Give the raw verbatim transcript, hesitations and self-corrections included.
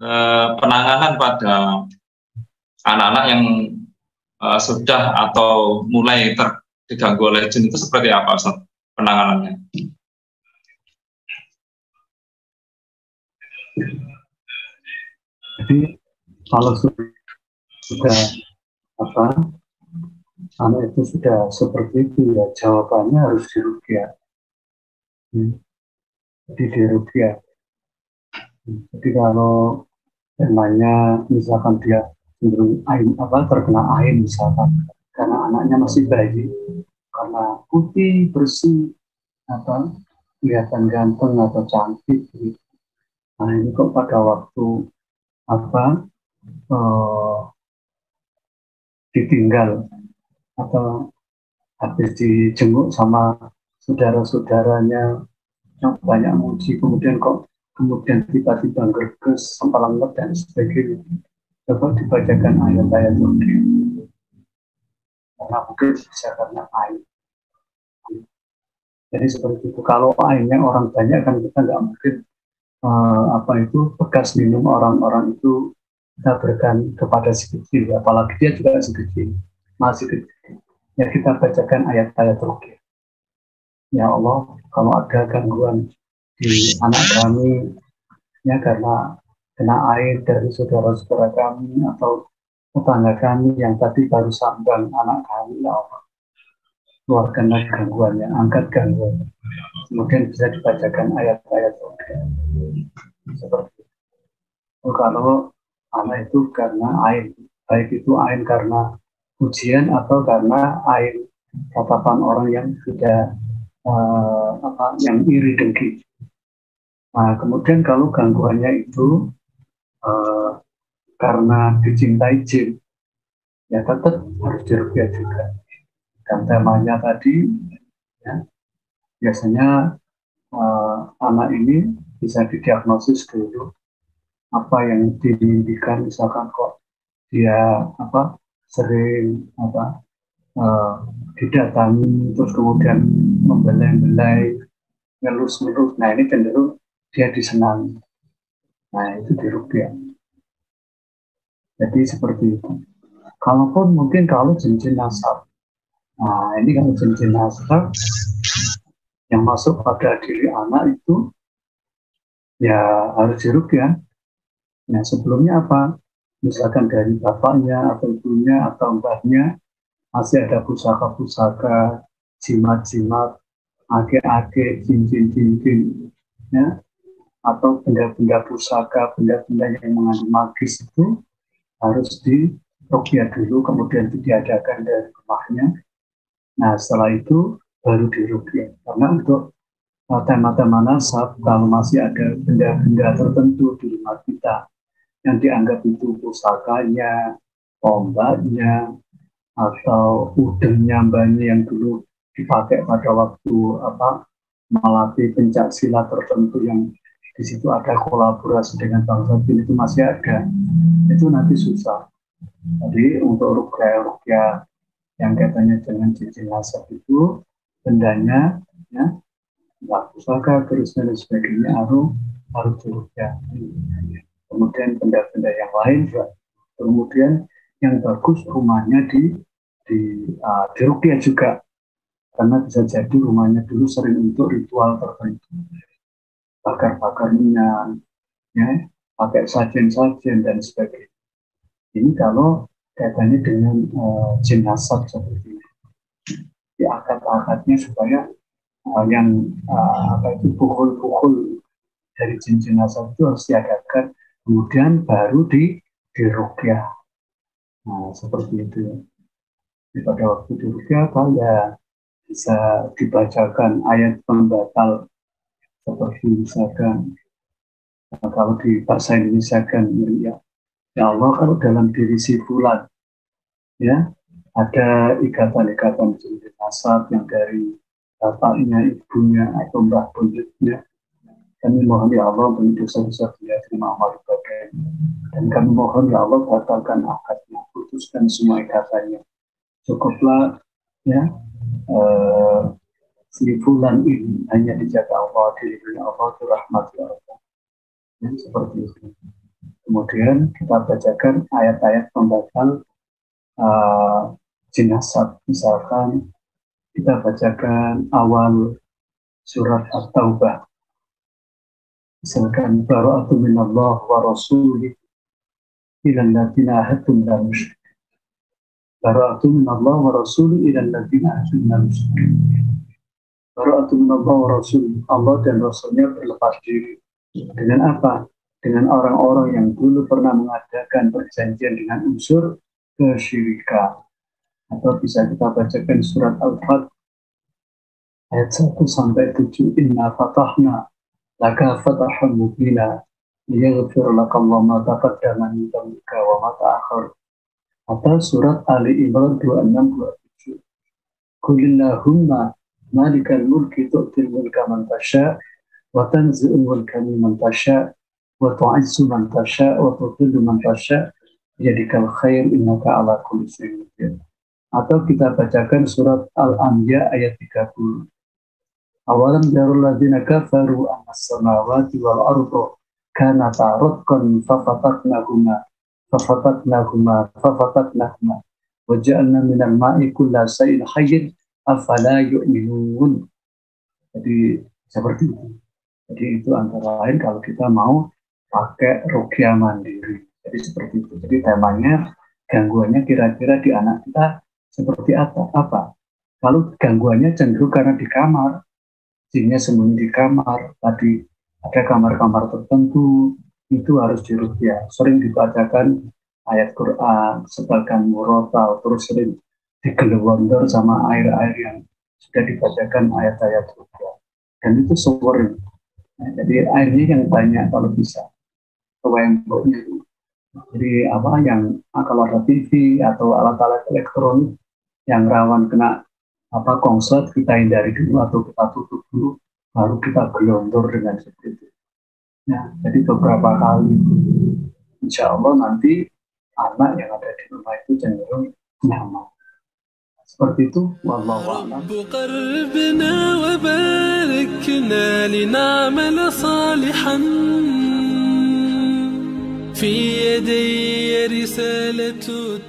eh, penanganan pada anak-anak yang eh, sudah atau mulai terganggu oleh jin itu seperti apa, Ustaz, penanganannya? Jadi kalau sudah apa anak itu sudah seperti itu, ya jawabannya harus diruqyah. Hmm. Jadi diruqyah. Hmm. Jadi kalau namanya misalkan dia cenderung ain apa terkena ain misalkan karena anaknya masih bayi, karena putih bersih atau kelihatan ganteng atau cantik. Gitu. Nah ini kok pada waktu apa eh, ditinggal atau habis dijenguk sama saudara-saudaranya yang banyak muji, kemudian kok kemudian tiba-tiba gerges, sempalanglet dan sebagainya, coba dibacakan ayat-ayat Qur'an karena mungkin bisa karena air. Jadi seperti itu. Kalau airnya orang banyak kan kita nggak mungkin Uh, apa itu bekas minum orang-orang itu kita berikan kepada si kecil, apalagi dia juga si kecil, masih kecil. Ya kita bacakan ayat-ayat Ruqyah. Ya Allah, kalau ada gangguan di anak kami, ya karena kena air dari saudara-saudara kami atau tetangga kami yang tadi baru sambang anak kami, ya Allah, keluarkanlah gangguannya, angkat gangguannya. Kemudian bisa dibacakan ayat-ayat Qur'an seperti itu. Kalau anak itu karena ain, baik itu ain karena ujian atau karena ain tatapan orang yang tidak uh, apa yang iri dengki. Nah, kemudian kalau gangguannya itu uh, karena dicintai jin, ya tetap harus diruqyah juga. Dan temanya tadi, ya, biasanya uh, anak ini bisa didiagnosis dulu apa yang dimimpikan, misalkan kok dia apa sering apa uh, didatangi, terus kemudian membelai-belai, ngelus-ngelus. Nah ini cenderung dia disenangi. Nah itu diruqyah. Jadi seperti itu. Kalaupun mungkin kalau jin-jin nasab. Nah, ini kan jin-jin nasab yang masuk pada diri anak itu ya harus diruqyah. Nah, sebelumnya apa? Misalkan dari bapaknya atau ibunya atau mbahnya masih ada pusaka-pusaka, jimat-jimat, ake-ake, cincin-cincin, ya, atau benda-benda pusaka, benda-benda yang mengandung magis itu harus diruqyah dulu, kemudian diadakan dari rumahnya. Nah setelah itu baru diruqyah, karena untuk uh, tema-tema nasab kalau masih ada benda-benda tertentu di rumah kita yang dianggap itu pusakanya, tombaknya, atau udengnya mbaknya yang dulu dipakai pada waktu apa melatih pencak silat tertentu yang di situ ada kolaborasi dengan bangsa jin itu masih ada, itu nanti susah. Jadi untuk ruqyah-ruqyah yang katanya dengan cincin nasab itu bendanya ya pusaka terusnya dan sebagainya harus harus diruqyah. Kemudian benda-benda yang lain, kemudian yang bagus rumahnya di di uh, diruqyah juga, karena bisa jadi rumahnya dulu sering untuk ritual tertentu, bakar-bakar minyak, ya pakai sajen-sajen dan sebagainya. Ini kalau kaitannya dengan uh, jin nasab seperti ini, diangkat-angkatnya supaya uh, yang uh, apa itu buhul-buhul dari jin-jin nasab itu harus diadakan, kemudian baru di diruqyah. Nah seperti itu. Jadi, pada waktu diruqyah apa ya bisa dibacakan ayat pembatal seperti misalkan nah, kalau di bahasa Indonesia kan ya. Ya Allah, kalau dalam diri si fulan, ya, ada ikatan-ikatan jin-jin nasab yang dari bapaknya, ibunya, atau mbah buyutnya. Kami mohon ya Allah beri dosa-dosa dia, terima amal ibadah. Dan kami mohon ya Allah batalkan akadnya, putuskan semua ikatannya. Cukuplah ya uh, si fulan ini hanya dijaga Allah, diri Allah, dirahmati Allah. Ya, seperti itu. Kemudian kita bacakan ayat-ayat pembatal uh, jenazah. Misalkan kita bacakan awal surat At-Taubah. Misalkan bara'atun minallah wa rasulih ilal ladina ahadun la musyrik. Bara'atun minallah wa rasulih ilal ladina ahadun la musyrik. Bara'atun minallah wa rasulih. Allah dan Rasulnya berlepas diri. Dengan apa? Dengan orang-orang yang dulu pernah mengadakan perjanjian dengan unsur kesyirikan. Atau bisa kita bacakan surat Al-Fath ayat satu sampai tujuh. Inna fatahna laka fataham mubina liyaghfir lakallahu ma taqaddama min dhanbika wa ma ta'akhkhar. Atau surat Ali Imran dua puluh enam dua puluh tujuh. Qulillahumma malikal mulki tu'til mulka man tasha wa tanzi'ul mulka mimman tasha wa tu'izzu man tasha wa tudhillu man tasha biyadikal khair innaka ala kulli syai'in qadir. Atau kita bacakan surat Al-Anbiya ayat tiga puluh. Awalam yarul ladzina kafaru annas samawati wal ardu kanata ratqan fafatatnahuma fafatatnahuma fafatatnahuma wa ja'alna minal ma'i kulla shay'in hayyin afala yu'minun. Jadi seperti itu. Jadi itu antara lain kalau kita mau pakai ruqyah mandiri. Jadi seperti itu. Jadi temanya, gangguannya kira-kira di anak kita seperti apa? Apa? Kalau gangguannya cenderung karena di kamar, jinnya sembunyi di kamar. Tadi ada kamar-kamar tertentu, itu harus diruqyah. Sering dibacakan ayat Quran, sebagian murotal, terus sering digelewonder sama air-air yang sudah dibacakan ayat-ayat ruqyah. Dan itu sering. Nah, jadi airnya yang banyak kalau bisa. Wemboknya itu. Jadi apa yang kalau ada T V atau alat-alat elektronik yang rawan kena apa konslet kita hindari dulu atau kita tutup dulu baru kita gelontor dengan seperti itu. Nah, jadi beberapa kali insya Allah nanti anak yang ada di rumah itu cenderung nyaman. Seperti itu. Wallahu a'lam. في يدي رسالة